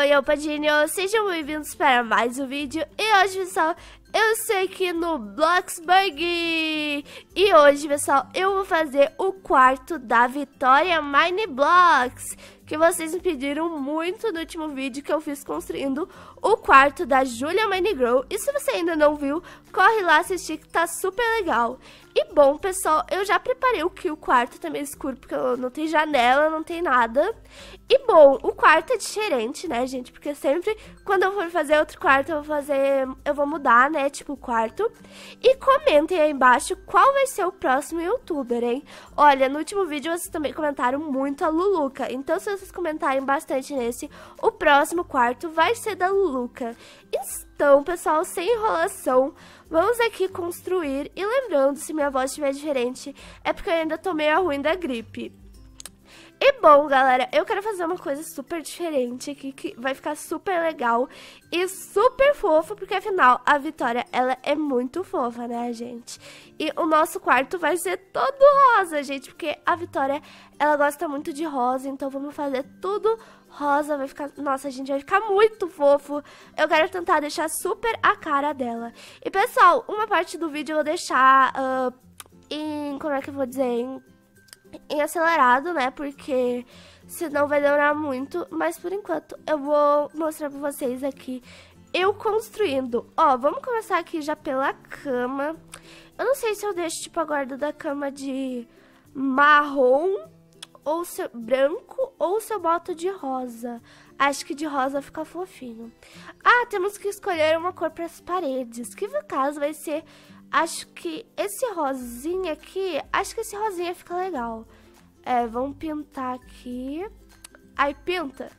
Oi, eu Padinho, sejam bem-vindos para mais um vídeo. E hoje, pessoal, eu estou aqui no Bloxburg. E hoje, pessoal, eu vou fazer o quarto da Vitória MineBlox, que vocês me pediram muito no último vídeo que eu fiz construindo o quarto da Julia MineGirl. E se você ainda não viu, corre lá assistir que tá super legal. E bom, pessoal, eu já preparei o que o quarto também é escuro, porque não tem janela, não tem nada. E bom, o quarto é diferente, né, gente? Porque sempre quando eu for fazer outro quarto, eu vou mudar, né, tipo o quarto. E comentem aí embaixo qual vai ser o próximo youtuber, hein? Olha, no último vídeo vocês também comentaram muito a Luluca. Então, se vocês comentarem bastante nesse, o próximo quarto vai ser da Luluca. Então, pessoal, sem enrolação, vamos aqui construir. E lembrando, se minha voz estiver diferente, é porque eu ainda tô meio ruim da gripe. E bom, galera, eu quero fazer uma coisa super diferente aqui, que vai ficar super legal e super fofa, porque afinal, a Vitória, ela é muito fofa, né, gente? E o nosso quarto vai ser todo rosa, gente, porque a Vitória, ela gosta muito de rosa, então vamos fazer tudo rosa, vai ficar... Nossa, gente, vai ficar muito fofo. Eu quero tentar deixar super a cara dela. E, pessoal, uma parte do vídeo eu vou deixar em... Como é que eu vou dizer? Em acelerado, né, porque senão vai demorar muito, mas por enquanto eu vou mostrar pra vocês aqui eu construindo. Ó, vamos começar aqui já pela cama. Eu não sei se eu deixo tipo a guarda da cama de marrom ou se branco ou se eu boto de rosa. Acho que de rosa fica fofinho. Ah, temos que escolher uma cor para as paredes, que no caso vai ser... Acho que esse rosinha aqui... Acho que esse rosinha fica legal. É, vamos pintar aqui. Aí pinta.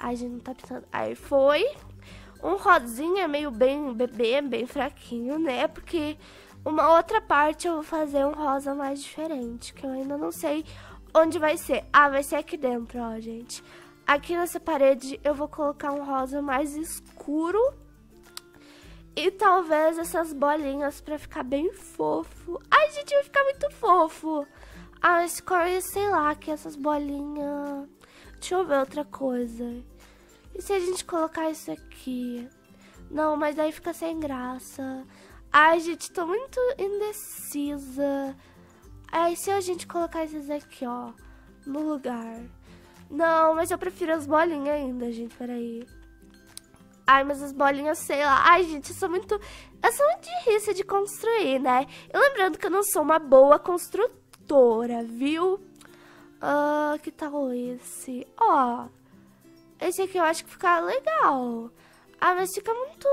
Ai, gente, não tá pintando. Aí foi. Um rosinha meio bem bebê, bem fraquinho, né? Porque uma outra parte eu vou fazer um rosa mais diferente, que eu ainda não sei onde vai ser. Ah, vai ser aqui dentro, ó, gente. Aqui nessa parede eu vou colocar um rosa mais escuro. E talvez essas bolinhas pra ficar bem fofo. Ai, gente, vai ficar muito fofo. Ah, escolhe, sei lá, que essas bolinhas... Deixa eu ver outra coisa. E se a gente colocar isso aqui? Não, mas aí fica sem graça. Ai, gente, tô muito indecisa. Aí se a gente colocar esses aqui, ó, no lugar. Não, mas eu prefiro as bolinhas ainda, gente, peraí. Ai, mas as bolinhas, sei lá. Ai, gente, eu sou muito difícil de construir, né? E lembrando que eu não sou uma boa construtora, viu? Que tal esse? Ó, esse aqui eu acho que fica legal. Ah, mas fica muito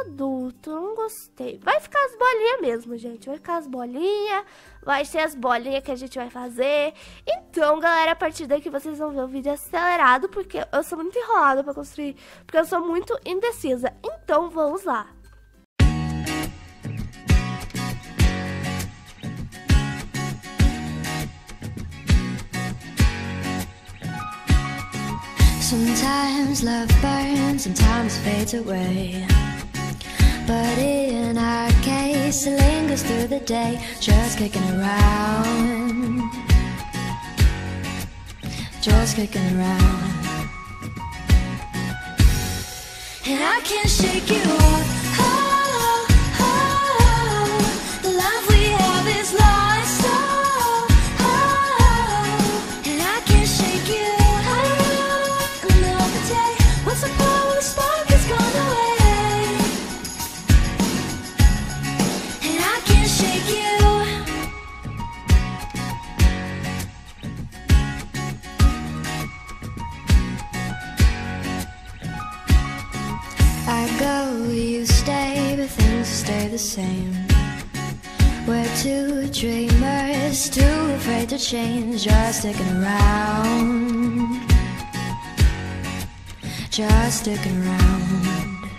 adulto, eu não gostei. Vai ficar as bolinhas mesmo, gente. Vai ficar as bolinhas, vai ser as bolinhas que a gente vai fazer. Então, galera, a partir daqui vocês vão ver o vídeo acelerado, porque eu sou muito enrolada pra construir, porque eu sou muito indecisa. Então, vamos lá. Sometimes love burns, sometimes fades away. But in our case, it lingers through the day, just kicking around. Just kicking around. And I can't shake you off. Oh, oh, oh. The love we have is lost. Oh, oh, oh. And I can't shake you. Same. We're two dreamers, too afraid to change, just sticking around, just sticking around.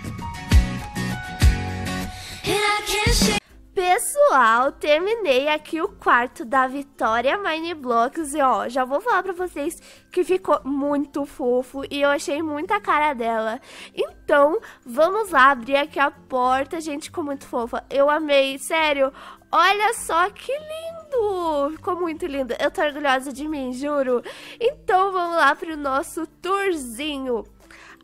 And I can't shake. Pessoal, terminei aqui o quarto da Vitória MineBlox e ó, já vou falar pra vocês que ficou muito fofo e eu achei muito a cara dela. Então, vamos lá abrir aqui a porta, gente, ficou muito fofa. Eu amei, sério, olha só que lindo, ficou muito lindo, eu tô orgulhosa de mim, juro. Então, vamos lá pro nosso tourzinho.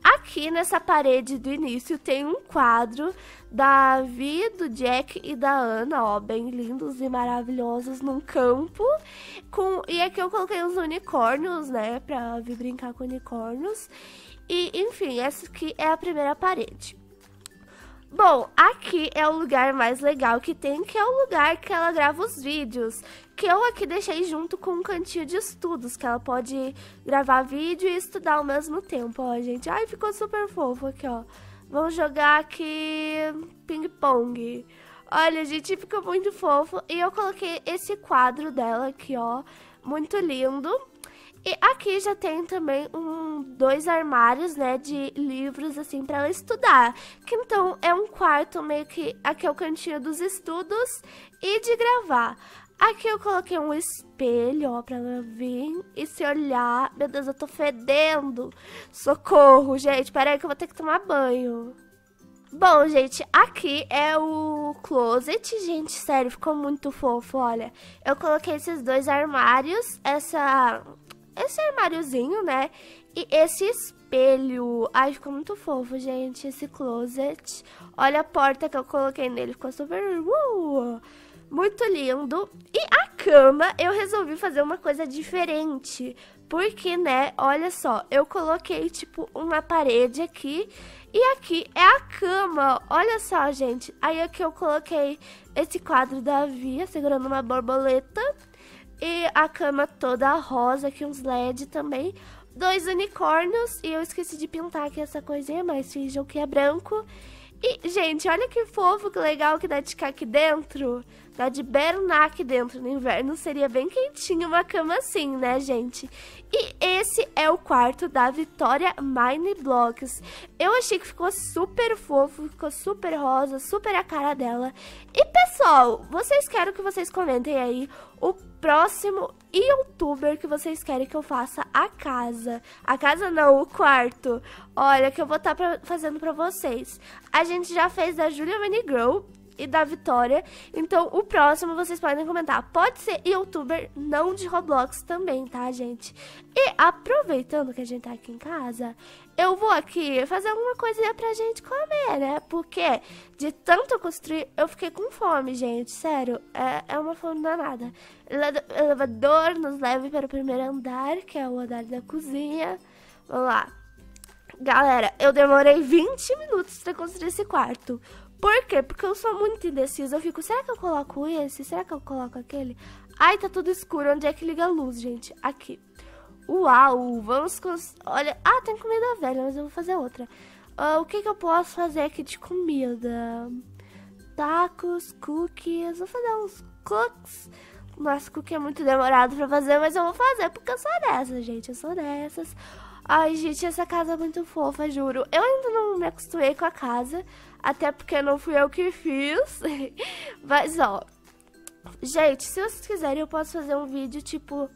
Aqui nessa parede do início tem um quadro da Vi, do Jack e da Ana, ó, bem lindos e maravilhosos num campo. E aqui eu coloquei os unicórnios, né, pra vir brincar com unicórnios. E, enfim, essa aqui é a primeira parede. Bom, aqui é o lugar mais legal que tem, que é o lugar que ela grava os vídeos, que eu aqui deixei junto com um cantinho de estudos, que ela pode gravar vídeo e estudar ao mesmo tempo, ó, gente. Ai, ficou super fofo aqui, ó. Vamos jogar aqui ping-pong. Olha, gente, ficou muito fofo. E eu coloquei esse quadro dela aqui, ó, muito lindo. E aqui já tem também dois armários, né, de livros, assim, pra ela estudar. Que então é um quarto meio que... Aqui é o cantinho dos estudos e de gravar. Aqui eu coloquei um espelho, ó, pra ela vir e se olhar. Meu Deus, eu tô fedendo. Socorro, gente. Pera aí que eu vou ter que tomar banho. Bom, gente, aqui é o closet, gente, sério, ficou muito fofo, olha. Eu coloquei esses dois armários, esse armáriozinho, né, e esse espelho. Ai, ficou muito fofo, gente, esse closet. Olha a porta que eu coloquei nele, ficou super... muito lindo. E a cama, eu resolvi fazer uma coisa diferente, porque, né, olha só, eu coloquei, tipo, uma parede aqui. E aqui é a cama, olha só, gente. Aí aqui eu coloquei esse quadro da Via segurando uma borboleta. E a cama toda rosa, aqui uns LED também. Dois unicórnios, e eu esqueci de pintar aqui essa coisinha, mas finjam que é branco. E, gente, olha que fofo, que legal que dá de ficar aqui dentro. Dá de hibernar aqui dentro. No inverno seria bem quentinho uma cama assim, né, gente? E esse é o quarto da Vitória Mine Blocks. Eu achei que ficou super fofo, ficou super rosa, super a cara dela. E, pessoal, quero que vocês comentem aí o próximo youtuber que vocês querem que eu faça a casa. A casa não, o quarto. Olha, que eu vou estar fazendo pra vocês. A gente já fez da Julia MineGirl e da Vitória. Então, o próximo vocês podem comentar. Pode ser youtuber, não de Roblox também, tá, gente? E aproveitando que a gente tá aqui em casa, eu vou aqui fazer alguma coisinha pra gente comer, né? Porque de tanto construir, eu fiquei com fome, gente. Sério, é uma fome danada. Elevador nos leve para o primeiro andar, que é o andar da cozinha. Vamos lá. Galera, eu demorei 20 minutos pra construir esse quarto. Por quê? Porque eu sou muito indecisa. Eu fico, será que eu coloco esse? Será que eu coloco aquele? Ai, tá tudo escuro. Onde é que liga a luz, gente? Aqui. Uau, vamos olha, ah, tem comida velha, mas eu vou fazer outra. O que que eu posso fazer aqui de comida? Tacos, cookies. Vou fazer uns cookies. Nossa, cookie é muito demorado pra fazer, mas eu vou fazer porque eu sou dessas, gente. Eu sou dessas. Ai, gente, essa casa é muito fofa, juro. Eu ainda não me acostumei com a casa, até porque não fui eu que fiz. Mas, ó, gente, se vocês quiserem, eu posso fazer um vídeo, tipo,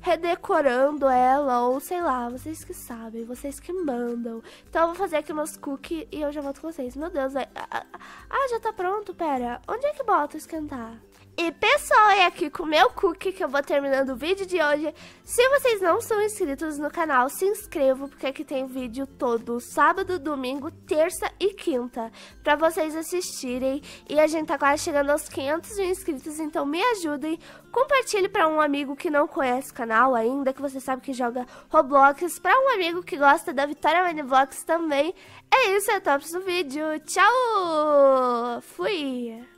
redecorando ela, ou sei lá, vocês que sabem, vocês que mandam. Então eu vou fazer aqui umas cookies e eu já volto com vocês. Meu Deus, ah, já tá pronto? Pera, onde é que bota esquentar? E pessoal, é aqui com o meu cookie que eu vou terminando o vídeo de hoje. Se vocês não são inscritos no canal, se inscrevam, porque aqui tem vídeo todo sábado, domingo, terça e quinta pra vocês assistirem. E a gente tá quase chegando aos 500 mil inscritos, então me ajudem. Compartilhe pra um amigo que não conhece o canal ainda, que você sabe que joga Roblox, pra um amigo que gosta da Vitória MineBlox também. É isso, é o top do vídeo. Tchau! Fui!